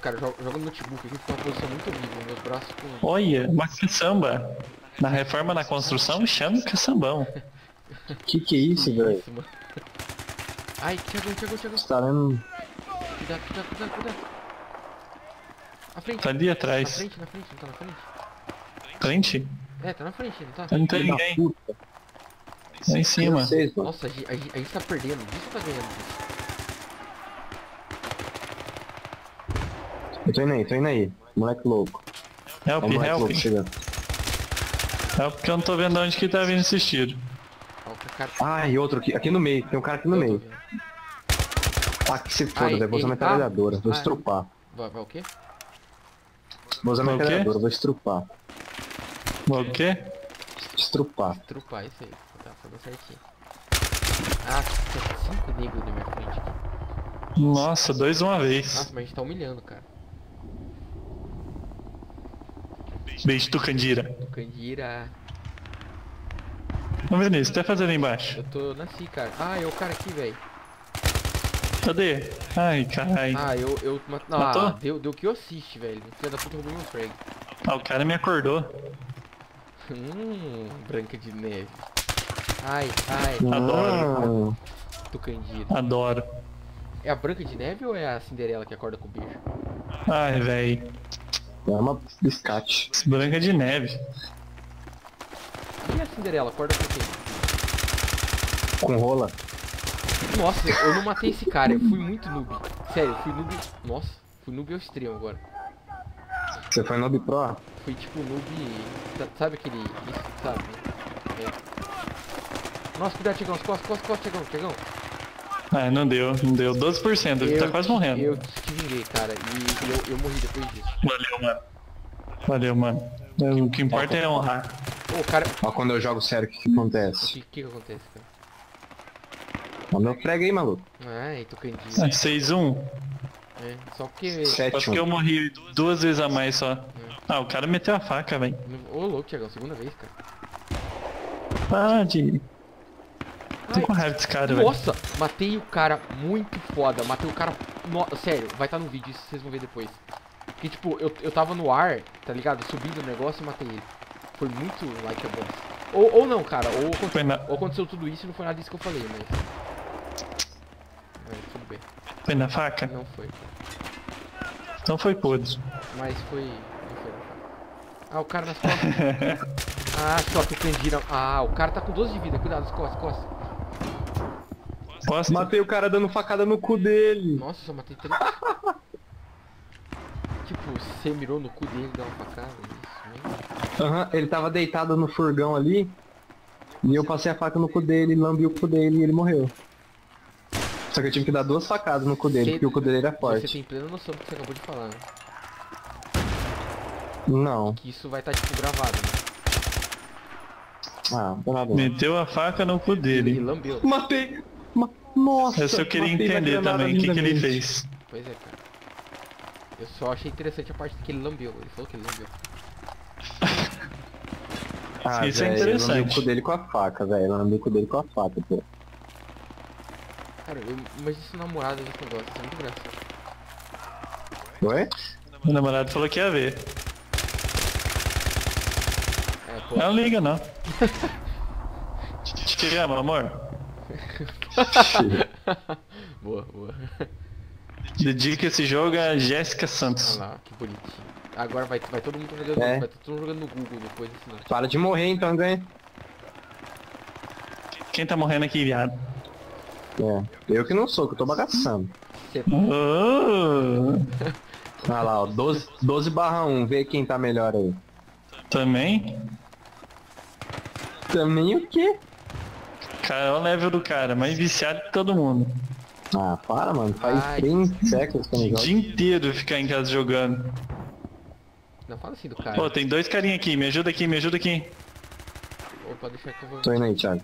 cara, joga no notebook aqui, fica uma posição muito horrível, meus braços com... Olha, mas que samba! Na reforma, na construção, chama que é sambão. Que é isso, velho? Ai, Thiago. Você tá vendo? Cuidado. A frente. Tá ali atrás. Na frente, não tá na frente? Frente? É, tá na frente, não tá? Não tem ninguém. Tá em cima. Nossa, a gente tá perdendo. Isso tá ganhando. Eu tô indo aí. Moleque louco. Help. É porque eu não tô vendo onde que tá vindo esses tiros. Ah, e outro aqui no meio. Tem um cara aqui no meio. Ah, que se foda, velho. Vou usar metralhadora. Vou estrupar. Vai o quê? Vou usar metralhadora. Vou estrupar. Vou o quê? Estrupar, isso aí. Tá, foi certinho. Ah, tem 5 negros na minha frente aqui. Nossa, 2 de uma vez. Nossa, mas a gente tá humilhando, cara. Beijo, Tucandira. Ô Vinícius, o que tá fazendo aí embaixo? Eu tô nasci, cara. Ah, é o cara aqui, velho. Cadê? Ai, caralho. Ah, eu não, matou? Ah, deu que eu assisti, velho. Filha da puta roubou meu frag. Ah, o cara me acordou. Branca de neve. Ai. Adoro. Tucandira. Adoro. É a Branca de Neve ou é a Cinderela que acorda com o bicho? Ai, velho. É uma biscate. Branca de Neve. E a Cinderela? Acorda com quem? Com rola. Nossa, eu não matei esse cara, eu fui muito noob. Sério, eu fui noob. Nossa, fui noob ao extremo agora. Você foi noob pro? Fui tipo noob. Sabe aquele. Isso, sabe? É. Nossa, cuidado, Tiagão, Tiagão. Ah, não deu. 12%, ele tá quase morrendo. Eu te vinguei, cara, e eu morri depois disso. Valeu, mano. O que importa é honrar. Ô, cara... Ó, quando eu jogo sério, o que acontece? O que acontece, cara? Ó, meu prego aí, maluco. Ai, tô candido. 6-1. É, só porque... 7-1. Acho que eu morri 2 vezes a mais só. É. Ah, o cara meteu a faca, velho. Ô, louco, Thiagão, segunda vez, cara. Pade. Tô com raiva desse cara, velho. Nossa, matei o cara muito foda. Matei o cara... Sério, vai estar no vídeo, isso vocês vão ver depois. Porque, tipo, eu tava no ar, tá ligado? Subindo o negócio e matei ele. Foi muito like a boss. Ou não, cara. Ou aconteceu tudo isso e não foi nada disso que eu falei, mas tudo bem. Foi na faca? Não foi. Não foi podre. Mas foi... Não foi na faca. Ah, o cara nas costas. Ah, só que Tucandira... Ah, o cara tá com 12 de vida. Cuidado, costas. Matei o cara dando facada no cu dele. Nossa, só matei 3. Tipo, você mirou no cu dele e deu uma facada. Ele tava deitado no furgão ali e eu passei a faca no cu dele, lambi o cu dele e ele morreu. Só que eu tive que dar 2 facadas no cu dele, porque o cu dele era forte. Você tem plena noção do que você acabou de falar, né? Não. Que isso vai estar tipo gravado, né? Ah, bravo. Meteu a faca no cu dele. E lambeu. Matei! Nossa! Essa eu queria entender também, o que ele fez. Pois é, cara. Eu só achei interessante a parte que ele lambeu, ele falou que ele lambeu. Ah, isso véio, é interessante. Eu lambi o cu dele com a faca, velho. Pô. Cara, mas isso namorado desse negócio, isso é muito engraçado. Ué? Meu namorado falou que ia ver. É, pô. Não liga, não. Te amo, amor. Boa. Dedica esse jogo a Jéssica Santos. Olha lá, que bonitinho. Agora vai todo mundo jogando, vai todo mundo jogando no Google depois disso, não. Para de morrer então, ganha. Quem tá morrendo aqui, viado? É, eu que não sou, que eu tô bagaçando. Olha lá, ó, 12/1, vê quem tá melhor aí. Também o quê? Cara, olha o level do cara, mais viciado que todo mundo. Ah, para, mano, faz 30 séculos que eu não jogo. O dia inteiro ficar em casa jogando. Não fala assim do cara. Pô, tem 2 carinha aqui, me ajuda aqui. Opa, deixa que eu vou... Tô indo aí, Thiago.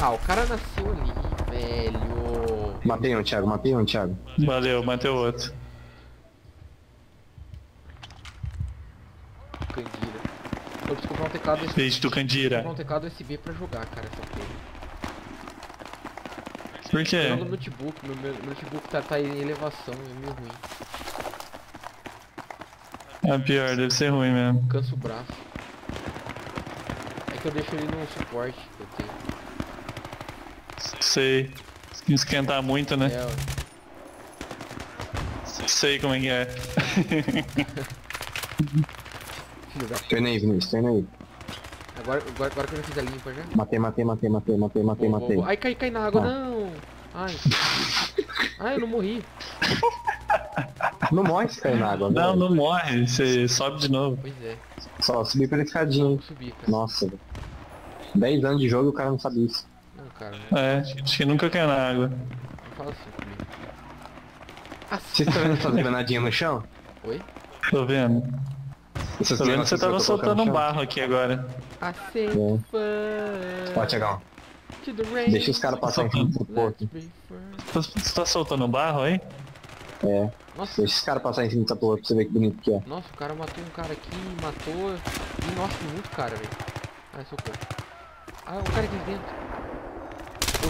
Ah, o cara nasceu ali, velho. Matei um, Thiago. Valeu, matei o outro. Tucandira. Eu preciso comprar um teclado USB. Beijo, Tucandira. Eu preciso comprar um teclado USB pra jogar, cara, essa coisa. Por quê? Eu jogo no notebook, meu notebook tá em elevação, é meio ruim. É pior, deve ser ruim mesmo. Canso o braço. É que eu deixo ele no suporte que eu tenho. Sei. Se esquentar muito, né? É, sei como é que é. Treina aí, Vinícius, treina aí. Agora que eu já fiz a limpa já. Matei. Ai, cai na água, não. Ai. Ai, eu não morri. Não morre se cair na água, né? Não, não morre, você sobe de novo. Pois é. Só subir pela escadinha. Nossa. 10 anos de jogo e o cara não sabe isso. Não, cara. É, acho que nunca caiu na água. Não fala assim comigo. Vocês estão vendo essas granadinhas no chão? Oi? Tô vendo. Tô vendo que você tava soltando um barro aqui agora. Pode chegar, ó. Deixa os caras passar aqui pro porto. Você tá soltando um barro aí? É. Nossa. Deixa os caras passarem em cima dessa porra pra você ver que bonito que é. Nossa, o cara matou um cara aqui, matou. E nossa, muito cara, velho. Ai, socorro. Ah, o cara aqui dentro.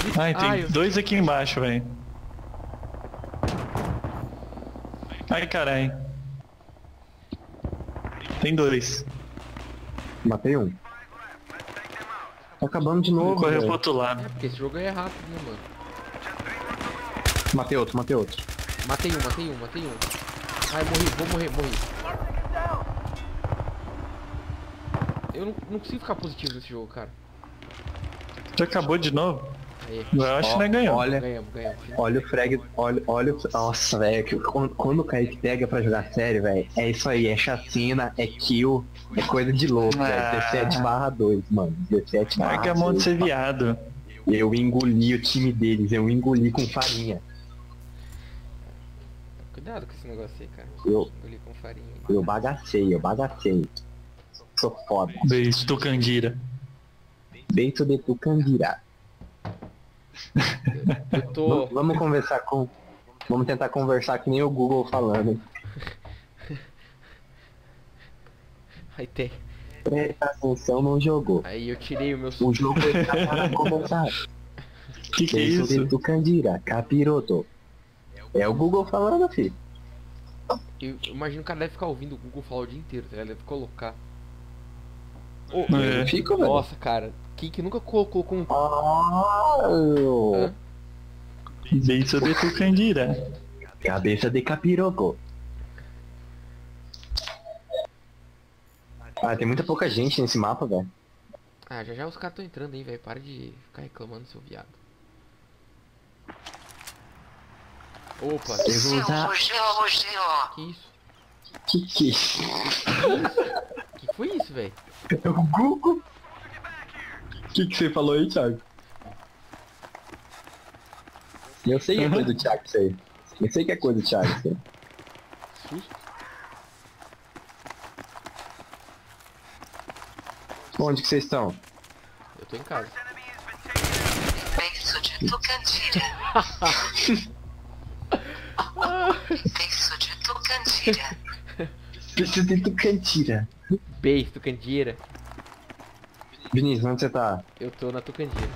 Vi... Ai, tem dois aqui embaixo, velho. Ai, caralho. Tem dois. Matei um. Tá acabando de novo. Correu pro outro lado. É, porque esse jogo é rápido, né, mano? Matei outro. Matei um. Ai, vou morrer. Eu não consigo ficar positivo nesse jogo, cara. Tu acabou de novo? Aí. Eu acho que nós ganhamos. Olha, ganhamos. Olha o frag, olha o... Nossa, velho, quando o Kaique pega pra jogar sério, velho, é isso aí, é chacina, é kill, é coisa de louco, velho. 17/2, mano, 17/2. Larga a mão de ser viado. Eu engoli o time deles, eu engoli com farinha. Cuidado com esse negócio aí, cara. Eu engoli com farinha. Eu bagacei. Sou foda. Beijo de Tucandira. Beijo de Tucandira. Eu tô... vamos conversar com... Vamos tentar conversar que nem o Google falando. Aí tem. Presta atenção, não jogou. Aí eu tirei o meu... O jogo está para começar. Que é isso? Beijo de Tucandira, capiroto. É o Google falando, filho. Eu imagino que o cara deve ficar ouvindo o Google falar o dia inteiro, tá ligado? Deve colocar. Fico, nossa, velho. Cara, que nunca colocou um... Ah, cabeça de Tucandira. Cabeça de capiroco. Ah, tem muita pouca gente nesse mapa, velho. Ah, já os caras estão entrando aí, velho. Para de ficar reclamando, seu viado. Opa, eu vou usar... Que isso? Que isso? Que foi isso, velho? É o Google? Que você falou aí, Thiago? Eu sei que é coisa do Thiago, isso aí. Susto. Onde que vocês estão? Eu tô em casa. Beijo de Tucandira. Beijo de Tucandira. Beijo de Tucandira. Vinícius, onde você tá? Eu tô na Tucandira.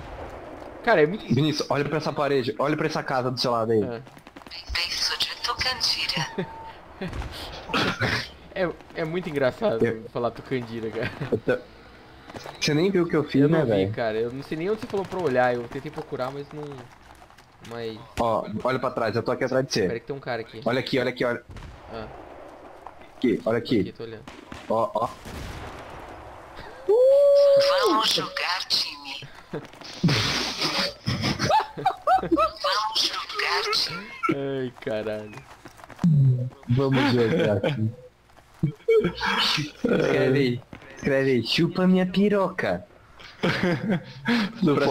Cara, é muito... Vinícius, olha pra essa parede, olha pra essa casa do seu lado aí. Beijo de Tucandira. É muito engraçado falar Tucandira, cara. Você nem viu o que eu fiz, né, velho? Eu não vi, cara. Eu não sei nem onde você falou pra olhar. Eu tentei procurar, mas não... Mas... Ó, olha pra trás, eu tô aqui atrás de você. Peraí que tem um cara aqui. Olha aqui. Ah. Aqui, olha aqui. Tô olhando. Ó. Vamos jogar, time. Ai, caralho. Vamos jogar, time. Escreve aí, chupa minha piroca. Pra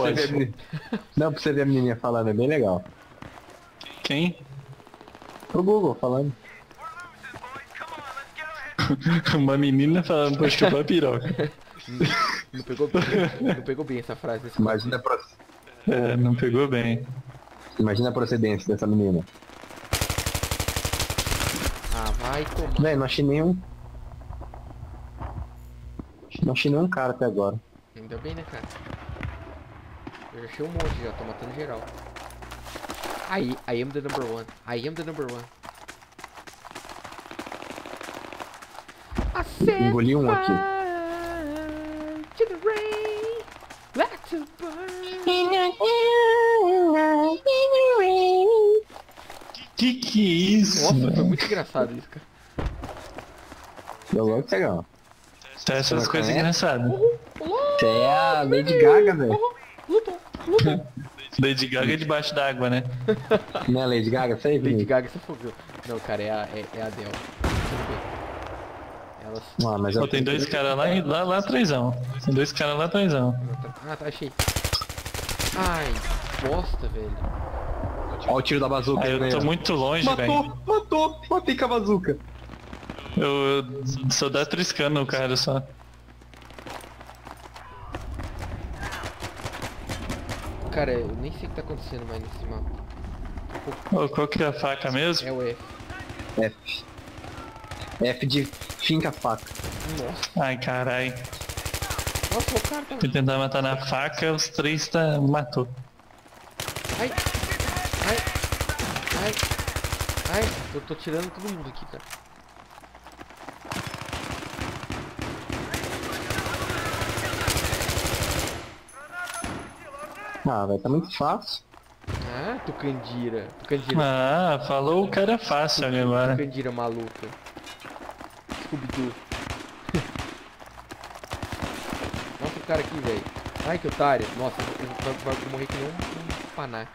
você ver a menininha falando, é bem legal. Quem? O Google falando. Uma menina falando pra chupar piroca. Não pegou bem essa frase. Imagina a procedência. É, não pegou bem. Imagina a procedência dessa menina. Ah, vai tomar. Véi, não achei nenhum cara até agora. Ainda bem, né, cara? Eu já achei um monte já, tô matando geral. Aí, I am the number one. Engoli um aqui. Que isso? Nossa, foi muito engraçado isso, cara. Deu logo legal. Então essas coisas engraçadas. Tem a Lady Gaga, velho. Lady Gaga é debaixo d'água, né? Não é Lady Gaga? Isso aí, Lady Gaga, você fodeu. Não, cara, é a Adele. Elas... Mano, mas pô, tem dois caras lá e lá atrásão. Tem dois caras lá atrásão. Ah, tá, achei. Ai, bosta, velho. Ó o tiro da bazuca. Ah, eu tô muito longe, velho. Matou, matei com a bazuca. Eu só dá triscando o cara só. Cara, eu nem sei o que tá acontecendo mais nesse mapa. Oh, qual que é a faca mesmo? É o F. F. F de finca faca. Nossa. Ai, carai. Nossa, o cara tá... Fui tentar matar na faca, os três matou. Ai. Ai. Ai. Ai. Eu tô tirando todo mundo aqui, cara. Ah, velho, tá muito fácil. Ah, Tucandira. Tucandira. Ah, falou o cara fácil agora. Tucandira maluca. Scooby Doo. Nossa, o cara aqui, velho. Ai, que otário. Nossa, eu vou morrer que nem um panaca.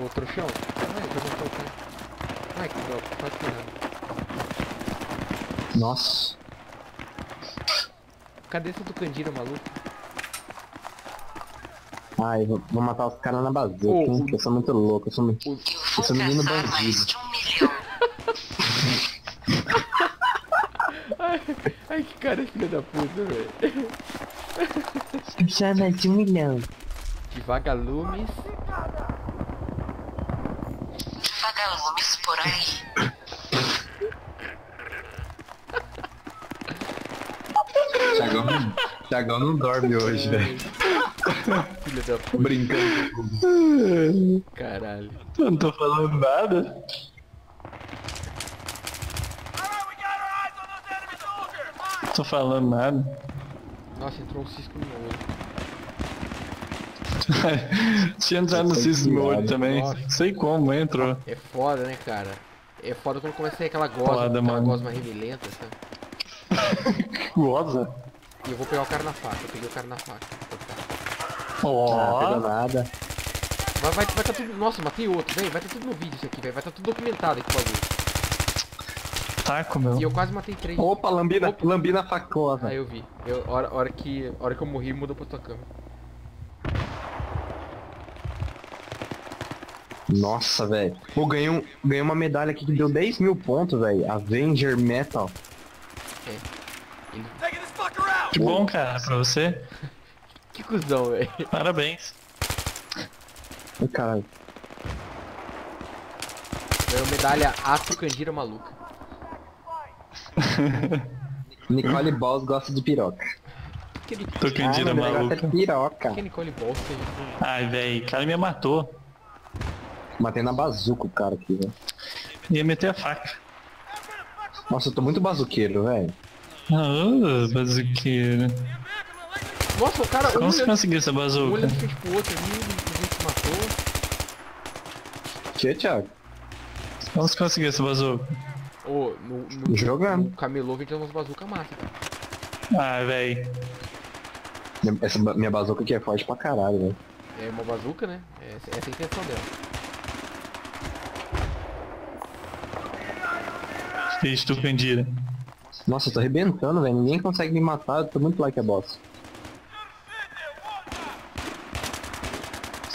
Ô, trouxão. Ai, eu vou botar o cara. Ai, que droga, quase que nada. Nossa. Cadê essa Tucandira maluca? Ai, vou matar os caras na bazuca, hein, que eu sou muito louco, eu sou menino bandido. Ai, que cara filha da puta, velho. Eu sou mais de 1 milhão. De vagalumes. Vagalumes por aí. Thiago não dorme hoje, velho. Filha da puta. Brincando. Caralho. Eu não tô falando nada. Não tô falando nada. Nossa, entrou um cisco no olho. Tinha entrado no cisco no olho também. Nossa. Sei como, entrou. É foda, né, cara? É foda quando começa a sair aquela gosma. Foda, aquela gosma remelenta, sabe? Goza? E eu vou pegar o cara na faca. Eu peguei o cara na faca. Oh. Ah, pegou nada. Vai tá tudo... Nossa, matei outro, velho. Vai tá tudo no vídeo isso aqui, velho. Vai tá tudo documentado aqui, bagulho. Taco, meu. E eu quase matei 3. Opa, lambi na facosa. Ah, eu vi. Hora que eu morri, mudou pra tua câmera. Nossa, velho. Pô, ganhei uma medalha aqui que deu 10 mil pontos, velho. Avenger Metal. É. Ele... Que bom, cara, pra você. Que cuzão, velho. Parabéns. Ô, caralho. Ganhou medalha a Tucandira maluca. Nicole Boss gosta de piroca. Tucandira maluca. É piroca. Que Nicole Boss, velho? Ai, velho, o cara me matou. Matei na bazuca o cara aqui, velho. Ia meter a faca. Nossa, eu tô muito bazuqueiro, velho. Ah, bazuqueiro. Nossa, o cara... Como você conseguiu essa bazuca? Olha, fica tipo outro ali, a gente matou. Que, Thiago? Como você conseguiu essa bazuca? Ô, no jogando. No camelô que a gente tem umas bazuca massa, cara. Ah, véi. Essa minha bazuca aqui é forte pra caralho, velho. É uma bazuca, né? Essa é a intenção dela. Fez Tucandira. Nossa, eu tô arrebentando, velho. Ninguém consegue me matar, eu tô muito like a boss.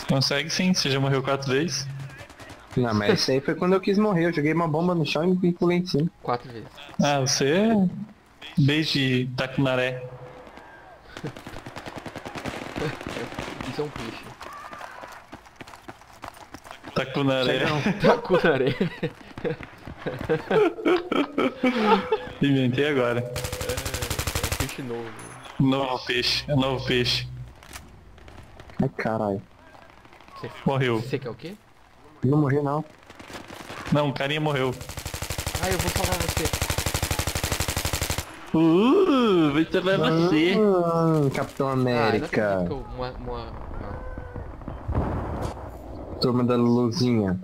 Consegue sim, você já morreu 4 vezes. Não, mas isso aí foi quando eu quis morrer, eu joguei uma bomba no chão e me pulei em cima. 4 vezes. Ah, você é... Beijo Tacunaré. Isso é um peixe. Tacunaré. Tacunaré. Inventei agora. É um peixe novo. Novo peixe, é novo peixe. Ai, caralho. Morreu. Você quer o quê? Não morri, não. Não, o carinha morreu. Ah, eu vou salvar você. Isso vai você. Capitão América. Turma da luzinha.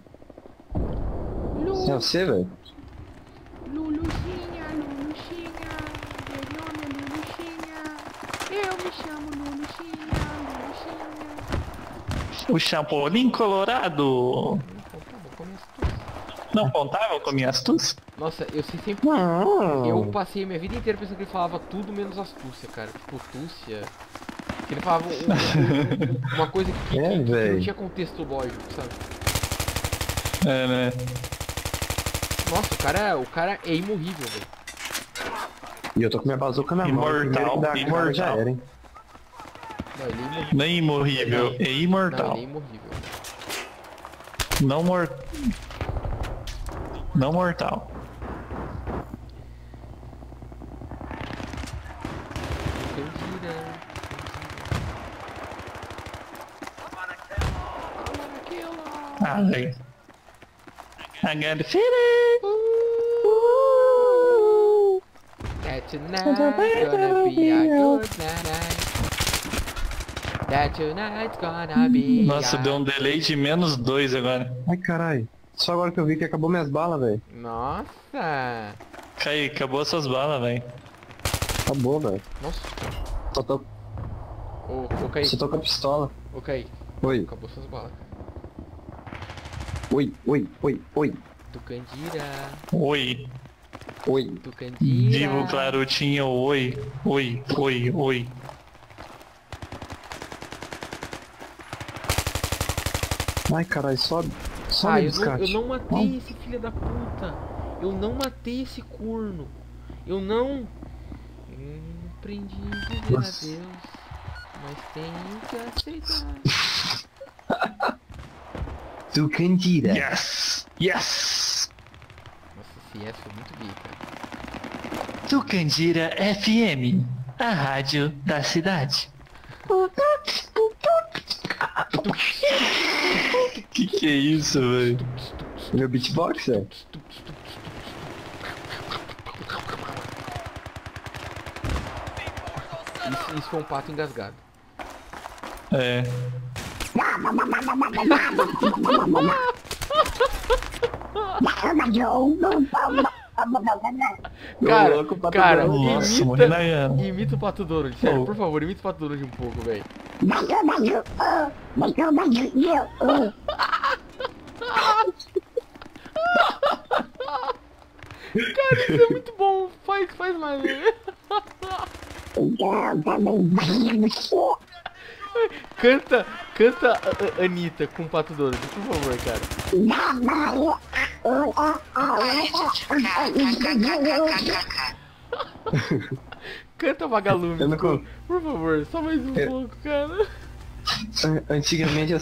Isso é você, velho? O Champolim Colorado. Não contava com minha astúcia? Nossa, eu sei sempre... Não. Eu passei minha vida inteira pensando que ele falava tudo menos astúcia, cara. Tipo, túcia... Que ele falava uma coisa que não tinha contexto lógico, sabe? É, né? Nossa, o cara é imorrível, velho. E eu tô com minha bazuca na mão. Imortal, imortal. Já era, hein? Não é imorrível, é imortal. Não, ele é imorrível. Não mortal. Não mortal. Ah, velho. Agradecida! That tonight gonna be a good night. That tonight's gonna be. Nossa, deu um delay de -2 agora. Ai, carai. Só agora que eu vi que acabou minhas balas, velho. Nossa. Kaique, acabou suas balas, velho. Acabou, velho. Nossa. Só tô... Ô, Kaique. Só tô com a pistola. Ô, Kaique. Oi. Acabou suas balas. Oi, oi, oi, oi. Tucandira. Oi. Oi. Tucandira. Vivo Clarutinho, oi. Oi, oi, oi. Ai, caralho, sobe. Ah, eu não matei esse filho da puta. Eu não matei esse corno. Eu não... Aprendi a dizer nossa. A Deus. Mas tenho que aceitar. Tucandira. Yes! Yes! Nossa, esse yes foi muito bica. Tucandira FM. A rádio da cidade. Que é isso, velho? Meu beatbox, velho? Isso foi um pato engasgado. É. Cara, imita o Pato Dourinho, sério, por favor, imita o Pato Dourinho um pouco, velho. Cara, isso é muito bom, faz mais, velho. Canta Anitta com o Pato Dourinho, por favor, cara. Canta Vagalume, por favor, só mais um pouco, cara. Antigamente eu